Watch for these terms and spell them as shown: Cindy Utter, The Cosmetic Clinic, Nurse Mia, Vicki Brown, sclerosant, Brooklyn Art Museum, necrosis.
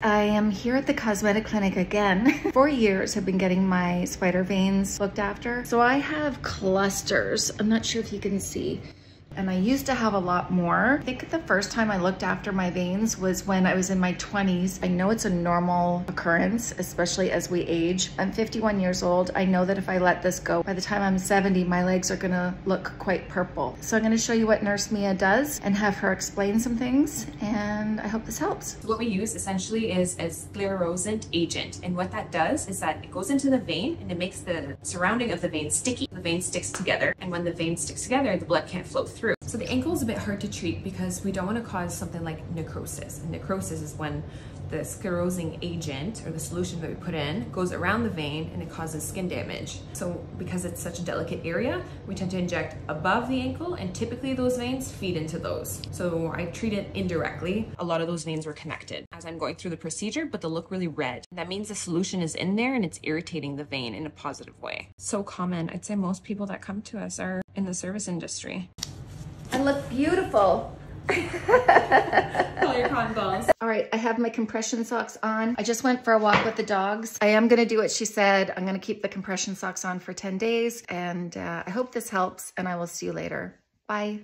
I am here at the Cosmetic Clinic again. For years I've been getting my spider veins looked after. So I have clusters. I'm not sure if you can see. And I used to have a lot more. I think the first time I looked after my veins was when I was in my 20s. I know it's a normal occurrence, especially as we age. I'm 51 years old. I know that if I let this go, by the time I'm 70, my legs are gonna look quite purple. So I'm gonna show you what Nurse Mia does and have her explain some things, and I hope this helps. What we use essentially is a sclerosant agent. And what that does is that it goes into the vein and it makes the surrounding of the vein sticky. The vein sticks together. And when the vein sticks together, the blood can't flow through. So the ankle is a bit hard to treat because we don't want to cause something like necrosis. And necrosis is when the sclerosing agent or the solution that we put in goes around the vein and it causes skin damage. So because it's such a delicate area, we tend to inject above the ankle, and typically those veins feed into those. So I treat it indirectly. A lot of those veins were connected as I'm going through the procedure, but they look really red. That means the solution is in there and it's irritating the vein in a positive way. So common. I'd say most people that come to us are in the service industry. And look beautiful. All your cotton balls. All right, I have my compression socks on. I just went for a walk with the dogs. I am gonna do what she said. I'm gonna keep the compression socks on for 10 days, and I hope this helps, and I will see you later. Bye.